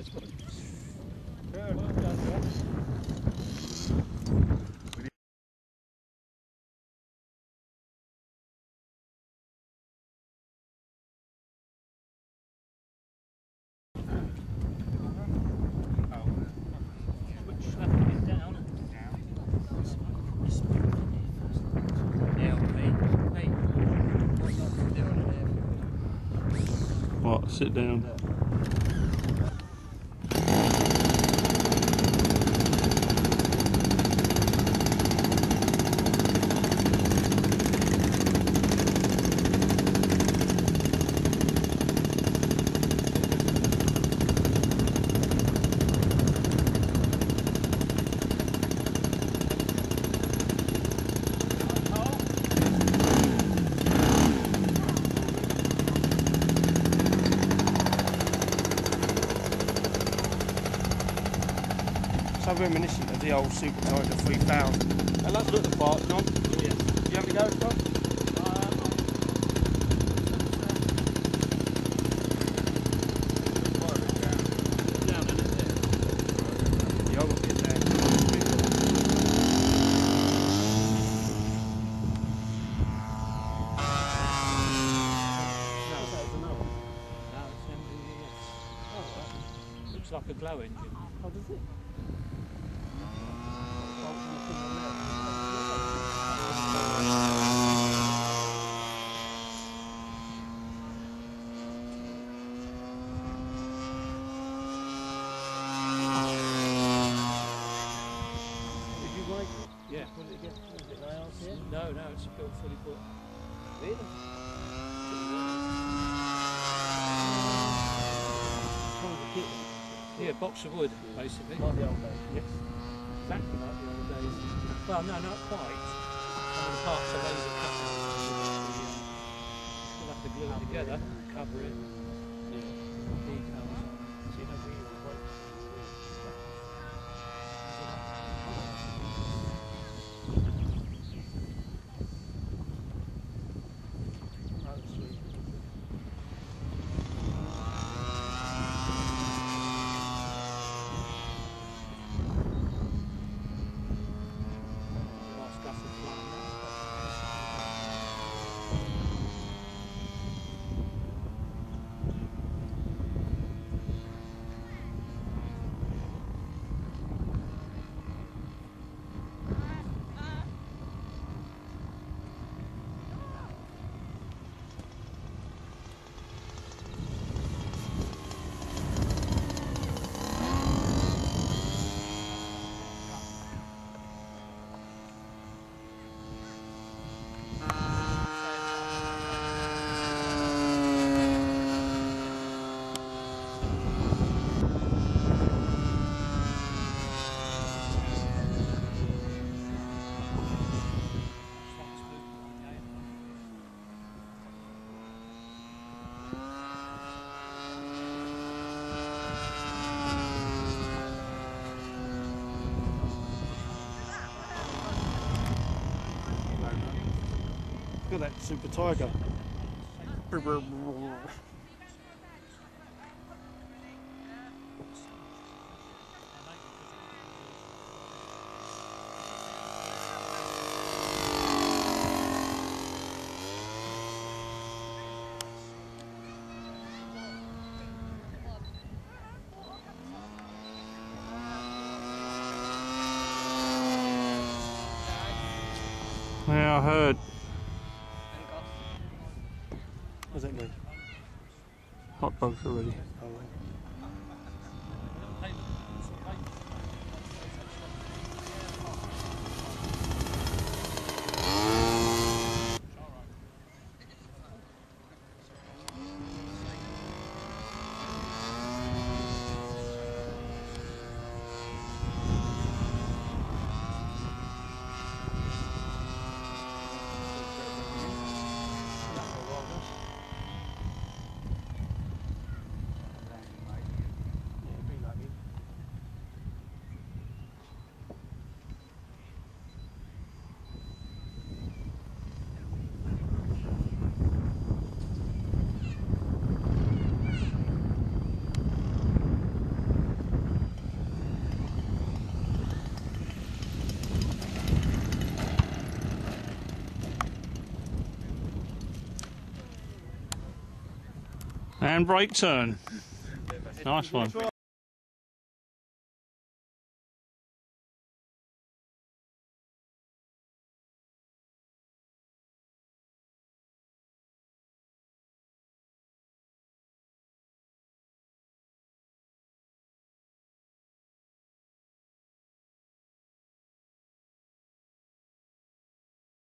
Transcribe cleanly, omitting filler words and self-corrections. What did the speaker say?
judgment. Fair enough, that's it. Sit down. Reminiscent of the old Super Tiger 3000. And let's look at the park, John. Yes. Do you have a go, John? Looks like a glow engine. How does it? Yeah. Was it against the rails here? No, no, it's built fully put. Really? Yeah, box of wood, basically. Like the old days. Yes. Exactly like the old days. Well, no, not quite. I mean, parts are laser cut out. We'll have to glue it together, cover it. Yeah. Details. So you don't need all the breaks. Look at that Super Tiger. Yeah, I heard. What does that mean? Hot dogs already. Oh, right. And brake turn. Nice one.